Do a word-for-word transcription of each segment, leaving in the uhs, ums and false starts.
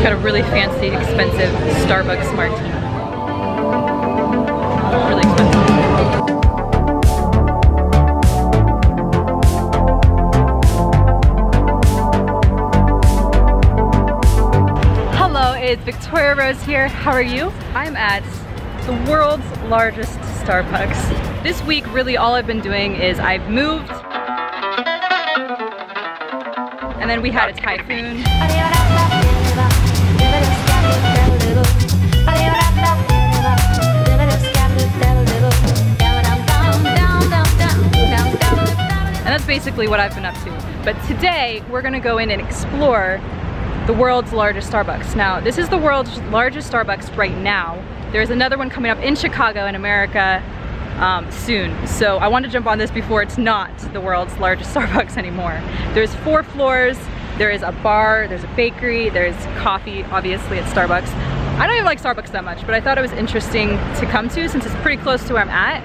just got a really fancy, expensive Starbucks martini. Really expensive. Hello, it's Victoria Rose here. How are you? I'm at the world's largest Starbucks. This week, really all I've been doing is I've moved, and then we had a typhoon. And that's basically what I've been up to. But today, we're gonna go in and explore the world's largest Starbucks. Now, this is the world's largest Starbucks right now. There's another one coming up in Chicago in America Um, soon, so I want to jump on this before it's not the world's largest Starbucks anymore. There's four floors, there is a bar, there's a bakery, there's coffee, obviously, at Starbucks. I don't even like Starbucks that much, but I thought it was interesting to come to since it's pretty close to where I'm at,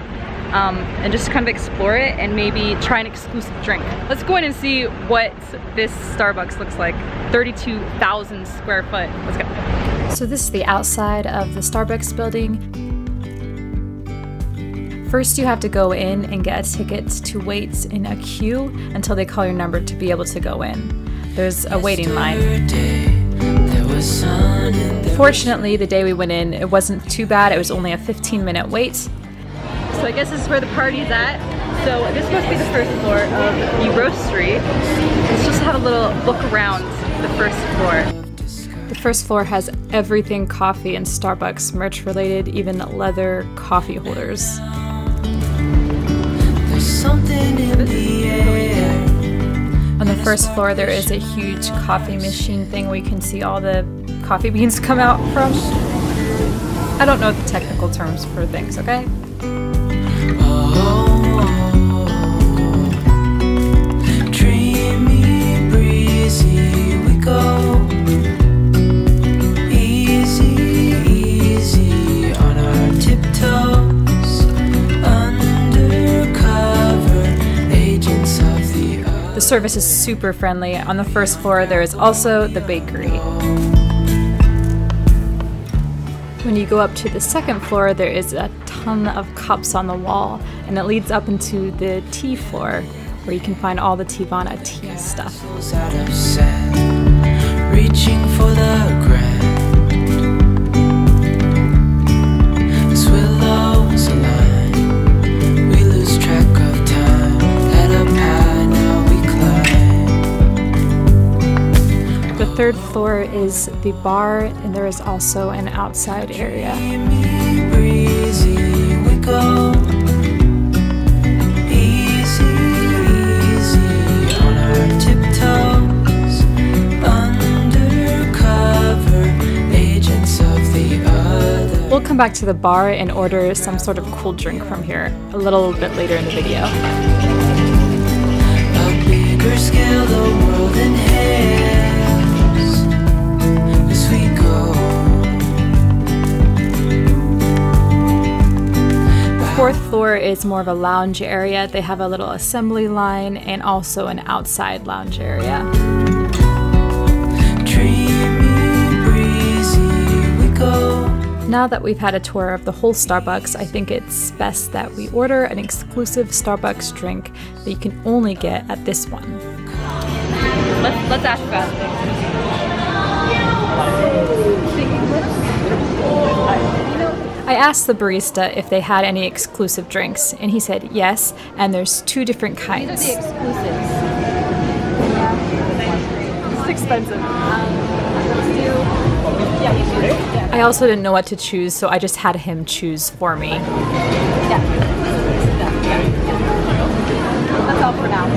um, and just kind of explore it and maybe try an exclusive drink. Let's go in and see what this Starbucks looks like. thirty-two thousand square foot. Let's go. So this is the outside of the Starbucks building. First, you have to go in and get a ticket to wait in a queue until they call your number to be able to go in. There's a waiting line. Fortunately, the day we went in, it wasn't too bad. It was only a fifteen minute wait. So I guess this is where the party's at. So this must be the first floor of the roastery. Let's just have a little look around the first floor. The first floor has everything coffee and Starbucks merch related, even leather coffee holders. Something in the air. On the first floor, there is a huge coffee machine thing where you can see all the coffee beans come out from. I don't know the technical terms for things, okay? The service is super friendly. On the first floor, there is also the bakery. When you go up to the second floor, there is a ton of cups on the wall, and it leads up into the tea floor, where you can find all the Teavana tea stuff. Reaching for the grand. The third floor is the bar, and there is also an outside area. We'll come back to the bar and order some sort of cool drink from here a little bit later in the video. A bigger scale, the world in hand. Fourth floor is more of a lounge area. They have a little assembly line and also an outside lounge area. Now that we've had a tour of the whole Starbucks, I think it's best that we order an exclusive Starbucks drink that you can only get at this one. Let's, let's ask about it. I asked the barista if they had any exclusive drinks, and he said yes, and there's two different kinds. These are the exclusives. It's expensive. I also didn't know what to choose, so I just had him choose for me. That's all for now.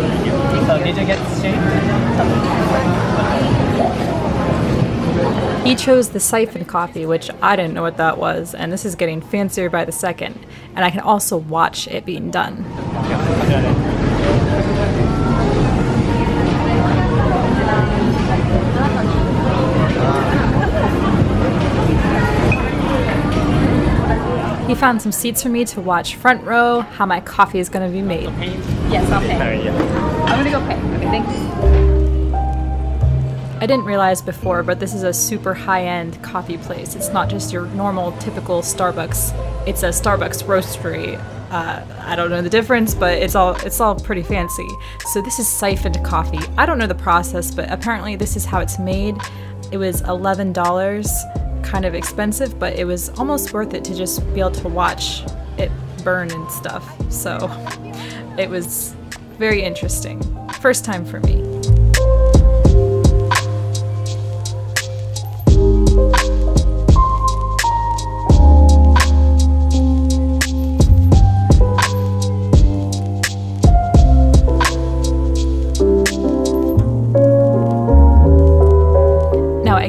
So did you get the shake? He chose the siphon coffee, which I didn't know what that was, and this is getting fancier by the second, and I can also watch it being done. He found some seats for me to watch front row how my coffee is going to be made. Yes, I'll pay. I'm going to go pay. Okay, thank you. I didn't realize before, but this is a super high-end coffee place. It's not just your normal, typical Starbucks. It's a Starbucks roastery. Uh, I don't know the difference, but it's all it's all pretty fancy. So this is siphoned coffee. I don't know the process, but apparently this is how it's made. It was eleven dollars, kind of expensive, but it was almost worth it to just be able to watch it burn and stuff. So it was very interesting. First time for me.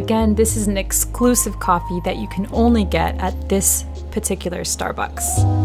Again, this is an exclusive coffee that you can only get at this particular Starbucks.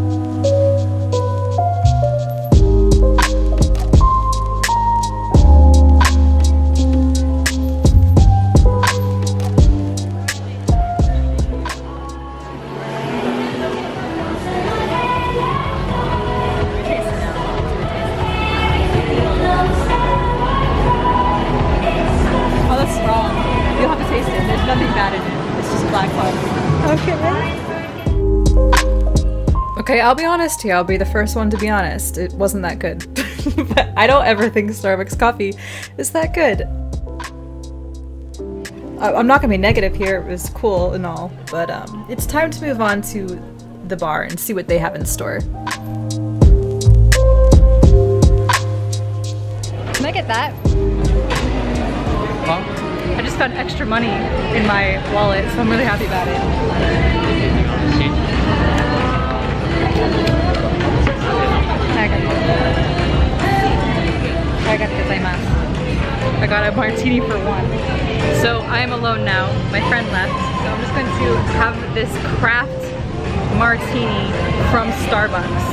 Okay, I'll be honest here, I'll be the first one to be honest. It wasn't that good. But I don't ever think Starbucks coffee is that good. I'm not gonna be negative here, it was cool and all, but um, it's time to move on to the bar and see what they have in store. Can I get that? Huh? I just found extra money in my wallet, so I'm really happy about it. I got a martini for one. So I am alone now. My friend left. So I'm just going to have this craft martini from Starbucks.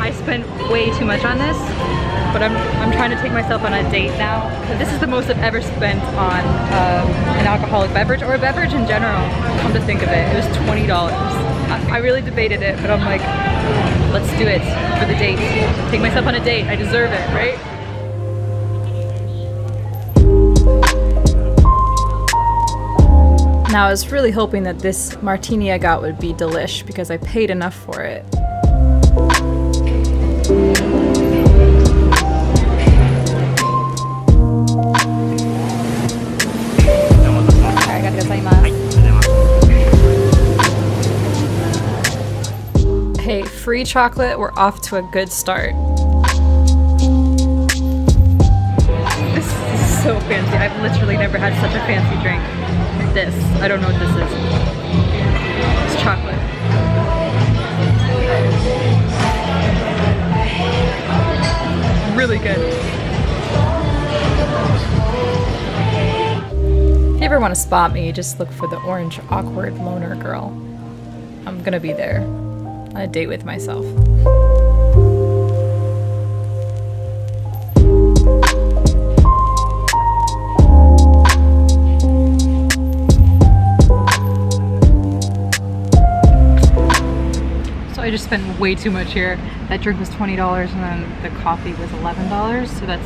I spent way too much on this, but I'm, I'm trying to take myself on a date now. This is the most I've ever spent on um, an alcoholic beverage or a beverage in general. Come to think of it, it was twenty dollars. I really debated it, but I'm like, let's do it for the date. Take myself on a date. I deserve it, right? Now I was really hoping that this martini I got would be delish because I paid enough for it. Hey, free chocolate, we're off to a good start. This is so fancy. I've literally never had such a fancy drink. This, I don't know what this is. It's chocolate. Really good. If you ever want to spot me, just look for the orange awkward loner girl. I'm gonna be there. On a date with myself. So I just spent way too much here. That drink was twenty dollars and then the coffee was eleven dollars, so that's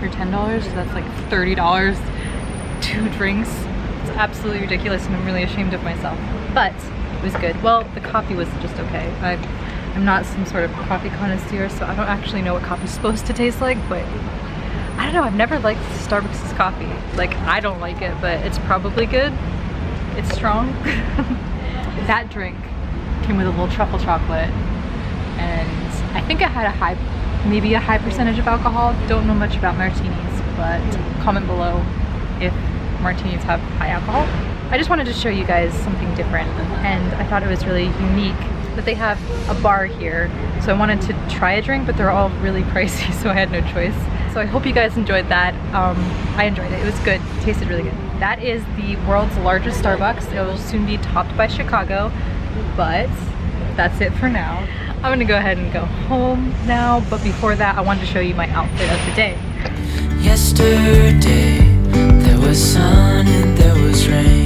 for ten dollars, so that's like thirty dollars, two drinks. It's absolutely ridiculous and I'm really ashamed of myself. But it was good. Well, the coffee was just okay. I, I'm not some sort of coffee connoisseur, so I don't actually know what coffee's supposed to taste like, but I don't know, I've never liked Starbucks' coffee. Like, I don't like it, but it's probably good. It's strong. That drink came with a little truffle chocolate, and I think I had a high, maybe a high percentage of alcohol. Don't know much about martinis, but comment below if martinis have high alcohol. I just wanted to show you guys something different, and I thought it was really unique that they have a bar here. So I wanted to try a drink, but they're all really pricey, so I had no choice. So I hope you guys enjoyed that. Um, I enjoyed it. It was good. It tasted really good. That is the world's largest Starbucks. It will soon be topped by Chicago, but that's it for now. I'm going to go ahead and go home now, but before that, I wanted to show you my outfit of the day. Yesterday, there was sun and there was rain.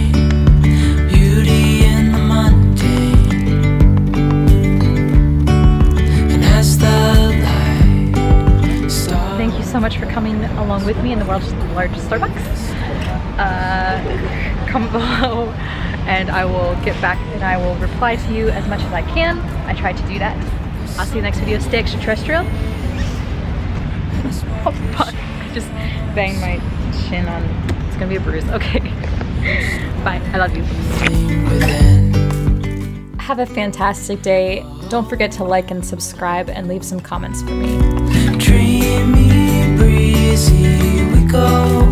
Thank you so much for coming along with me in the world's largest Starbucks. Uh, info, and I will get back and I will reply to you as much as I can. I try to do that. I'll see you next video. Stay extraterrestrial. Oh fuck, I just banged my chin on, it's gonna be a bruise. Okay, bye, I love you. Have a fantastic day. Don't forget to like and subscribe and leave some comments for me. Dreamy, breezy, we go.